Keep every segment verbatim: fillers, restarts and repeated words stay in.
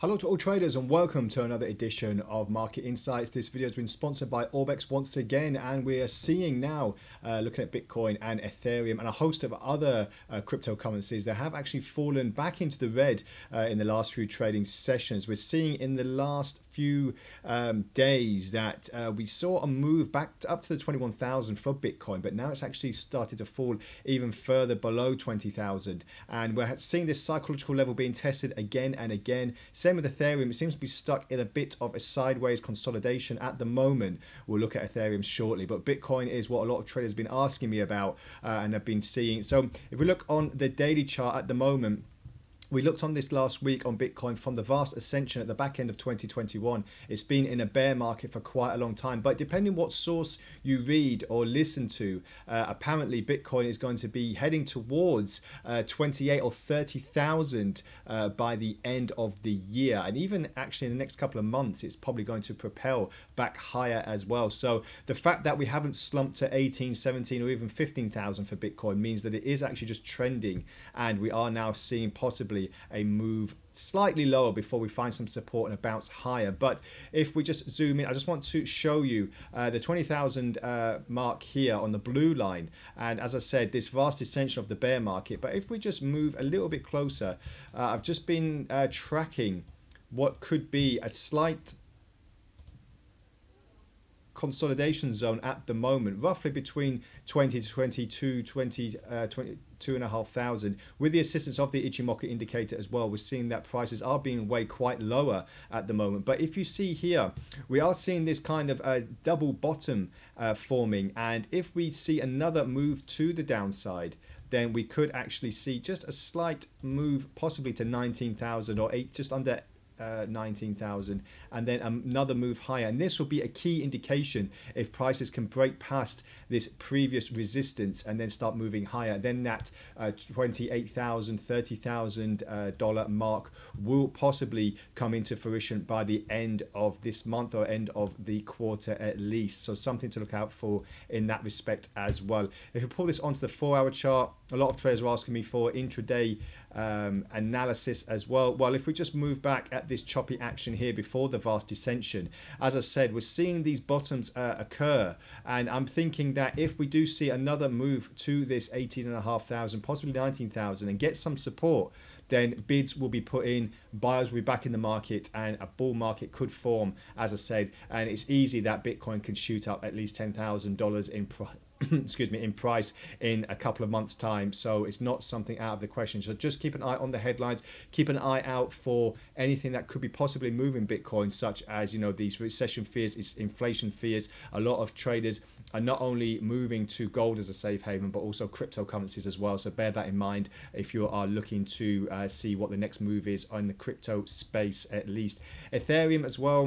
Hello to all traders and welcome to another edition of Market Insights. This video has been sponsored by Orbex once again, and we are seeing now, uh, looking at Bitcoin and Ethereum and a host of other uh, cryptocurrencies that have actually fallen back into the red uh, in the last few trading sessions. We're seeing in the last few um, days that uh, we saw a move back to up to the twenty-one thousand for Bitcoin, but now it's actually started to fall even further below twenty thousand. And we're seeing this psychological level being tested again and again. With Ethereum, it seems to be stuck in a bit of a sideways consolidation at the moment. We'll look at Ethereum shortly, but Bitcoin is what a lot of traders have been asking me about uh, and have been seeing. So if we look on the daily chart at the moment, we looked on this last week on Bitcoin from the vast ascension at the back end of twenty twenty-one. It's been in a bear market for quite a long time, but depending what source you read or listen to, uh, apparently Bitcoin is going to be heading towards uh, twenty-eight or thirty thousand uh, by the end of the year. And even actually in the next couple of months, it's probably going to propel back higher as well. So the fact that we haven't slumped to eighteen, seventeen, or even fifteen thousand for Bitcoin means that it is actually just trending, and we are now seeing possibly a move slightly lower before we find some support and a bounce higher. But if we just zoom in, I just want to show you uh, the twenty thousand uh, mark here on the blue line. And as I said, this vast ascension of the bear market. But if we just move a little bit closer, uh, I've just been uh, tracking what could be a slight consolidation zone at the moment, roughly between twenty to twenty-two, twenty, uh, twenty-two and a half thousand. With the assistance of the Ichimoku indicator as well, we're seeing that prices are being way quite lower at the moment. But if you see here, we are seeing this kind of uh, double bottom uh, forming, and if we see another move to the downside, then we could actually see just a slight move, possibly to nineteen thousand or eight, just under Uh, nineteen thousand, and then another move higher. And this will be a key indication if prices can break past this previous resistance and then start moving higher. Then that uh, twenty-eight thousand, thirty thousand uh, dollar mark will possibly come into fruition by the end of this month or end of the quarter at least. So something to look out for in that respect as well. If you pull this onto the four-hour chart, a lot of traders are asking me for intraday um, analysis as well. Well, if we just move back at this choppy action here before the vast descension, as I said, we're seeing these bottoms uh, occur, and I'm thinking that if we do see another move to this eighteen and a half thousand, possibly nineteen thousand, and get some support, then bids will be put in, buyers will be back in the market, and a bull market could form, as I said. And it's easy that Bitcoin can shoot up at least ten thousand dollars in price. excuse me, in price in a couple of months' time. So it's not something out of the question. So just keep an eye on the headlines, keep an eye out for anything that could be possibly moving Bitcoin, such as, you know, these recession fears, it's inflation fears. A lot of traders are not only moving to gold as a safe haven, but also cryptocurrencies as well. So bear that in mind if you are looking to uh, see what the next move is on the crypto space at least. Ethereum as well.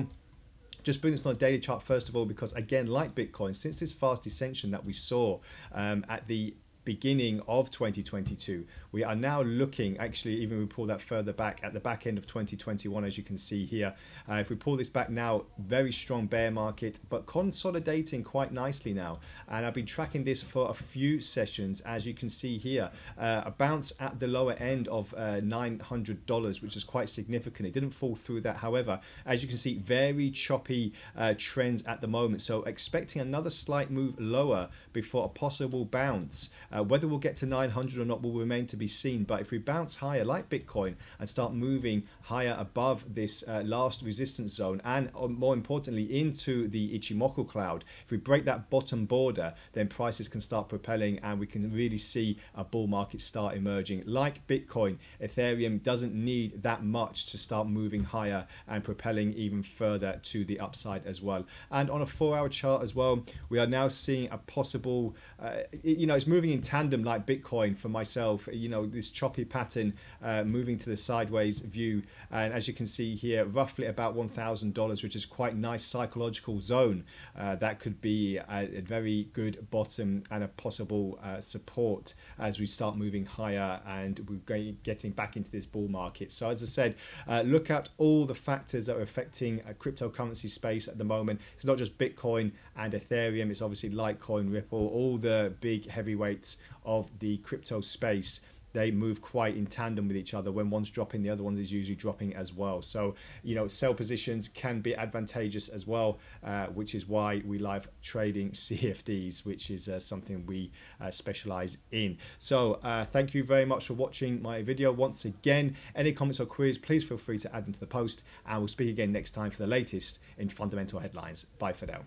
Just bring this on a daily chart first of all, because again, like Bitcoin, since this fast ascension that we saw um, at the beginning of twenty twenty-two, we are now looking, actually even we pull that further back at the back end of twenty twenty-one, as you can see here, uh, if we pull this back now, very strong bear market, but consolidating quite nicely now. And I've been tracking this for a few sessions, as you can see here, uh, a bounce at the lower end of uh, nine hundred dollars, which is quite significant. It didn't fall through that, however, as you can see, very choppy uh, trends at the moment. So expecting another slight move lower before a possible bounce. Uh, whether we'll get to nine hundred or not will remain to be seen, but if we bounce higher like Bitcoin and start moving higher above this uh, last resistance zone, and uh, more importantly into the Ichimoku cloud, if we break that bottom border, then prices can start propelling and we can really see a bull market start emerging. Like Bitcoin, Ethereum doesn't need that much to start moving higher and propelling even further to the upside as well. And on a four-hour chart as well, we are now seeing a possible, uh, you know, it's moving in tandem like Bitcoin for myself, you know, this choppy pattern uh, moving to the sideways view. And as you can see here, roughly about one thousand dollars, which is quite nice psychological zone. Uh, that could be a, a very good bottom and a possible uh, support as we start moving higher and we're going, getting back into this bull market. So as I said, uh, look at all the factors that are affecting a cryptocurrency space at the moment. It's not just Bitcoin and Ethereum, it's obviously Litecoin, Ripple, all the big heavyweights of the crypto space they move quite in tandem with each other. When one's dropping, the other one is usually dropping as well. So, you know, sell positions can be advantageous as well, uh, which is why we live trading C F Ds, which is uh, something we uh, specialize in. So uh, thank you very much for watching my video once again. Any comments or queries, please feel free to add them to the post, and we'll speak again next time for the latest in fundamental headlines. Bye for now.